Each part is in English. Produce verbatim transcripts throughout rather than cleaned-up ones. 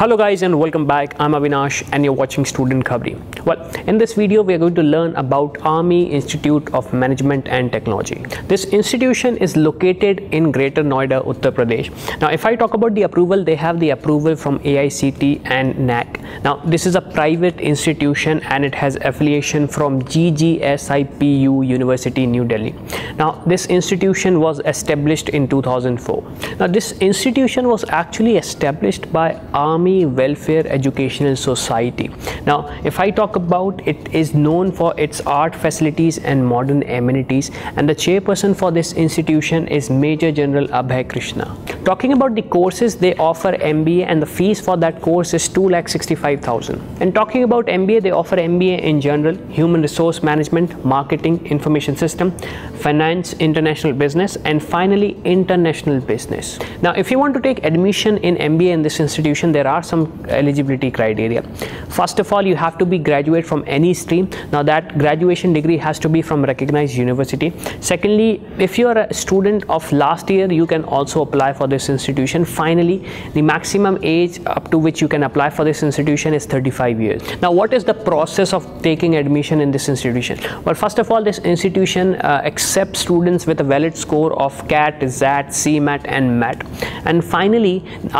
Hello guys and welcome back. I'm Avinash and you're watching Student Khabri. Well, in this video we are going to learn about Army Institute of Management and Technology. This institution is located in Greater Noida, Uttar Pradesh. Now if I talk about the approval, they have the approval from A I C T and N A C. Now this is a private institution and it has affiliation from G G S I P U University, New Delhi. Now this institution was established in two thousand four. Now this institution was actually established by Army Welfare Educational Society. Now if I talk about it, is known for its art facilities and modern amenities, and the chairperson for this institution is Major General Abhay Krishna. Talking about the courses, they offer M B A and the fees for that course is two lakh sixty-five thousand. And talking about M B A, they offer M B A in general, human resource management, marketing, information system, finance, international business, and finally international business. Now if you want to take admission in M B A in this institution, there are some eligibility criteria. First of all, you have to be graduate from any stream. Now that graduation degree has to be from recognized university. Secondly, if you are a student of last year, you can also apply for this institution. Finally, the maximum age up to which you can apply for this institution is thirty-five years. Now what is the process of taking admission in this institution? Well, first of all, this institution uh, accepts students with a valid score of C A T, Z A T, C M A T and M A T, and finally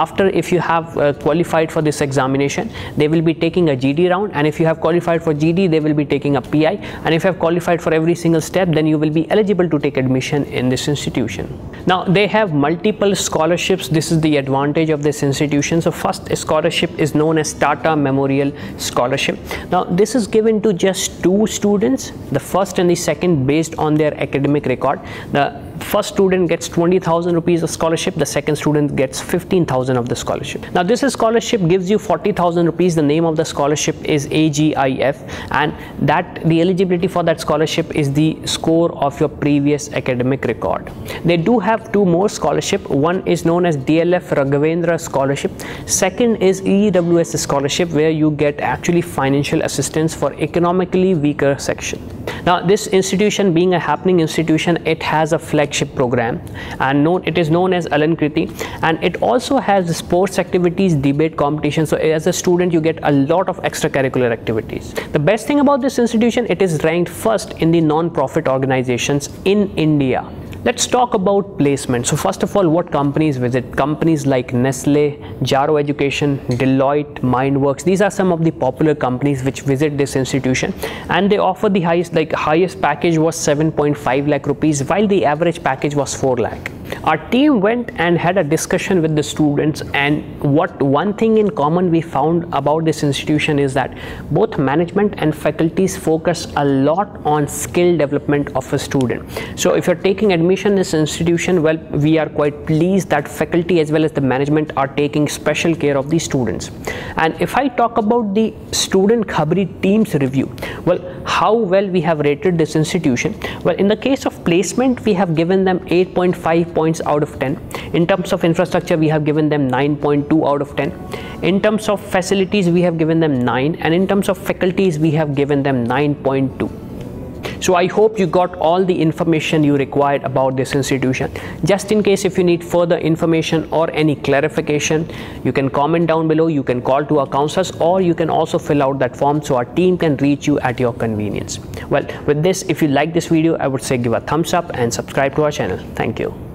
after, if you have uh, qualified for this examination, they will be taking a G D round, and if you have qualified for G D, they will be taking a P I, and if you have qualified for every single step, then you will be eligible to take admission in this institution. Now they have multiple scholarships. This is the advantage of this institution. So first scholarship is known as Tata Memorial Scholarship. Now this is given to just two students, the first and the second, based on their academic record. The first student gets twenty thousand rupees of scholarship, the second student gets fifteen thousand of the scholarship. Now this scholarship gives you forty thousand rupees. The name of the scholarship is A G I F, and that the eligibility for that scholarship is the score of your previous academic record. They do have two more scholarship. One is known as D L F Raghavendra scholarship, second is E W S scholarship, where you get actually financial assistance for economically weaker section. Now this institution being a happening institution, it has a flex program, and known, it is known as Alankriti, and it also has sports activities, debate competition. So as a student you get a lot of extracurricular activities. The best thing about this institution, it is ranked first in the non-profit organizations in India. Let's talk about placement. So first of all, what companies visit? Companies like Nestle, Jaro Education, Deloitte, Mindworks. These are some of the popular companies which visit this institution, and they offer the highest, like highest package was seven point five lakh rupees, while the average package was four lakh. Our team went and had a discussion with the students, and what one thing in common we found about this institution is that both management and faculties focus a lot on skill development of a student. So if you're taking admission in this institution, well, we are quite pleased that faculty as well as the management are taking special care of the students. And if I talk about the Student Khabri team's review, well, how well we have rated this institution? Well, in the case of placement, we have given them eight point five points out of ten. In terms of infrastructure, we have given them nine point two out of ten. In terms of facilities, we have given them nine, and in terms of faculties, we have given them nine point two. So I hope you got all the information you required about this institution. Just in case if you need further information or any clarification, you can comment down below, you can call to our counselors, or you can also fill out that form so our team can reach you at your convenience. Well, with this, if you like this video, I would say give a thumbs up and subscribe to our channel. Thank you.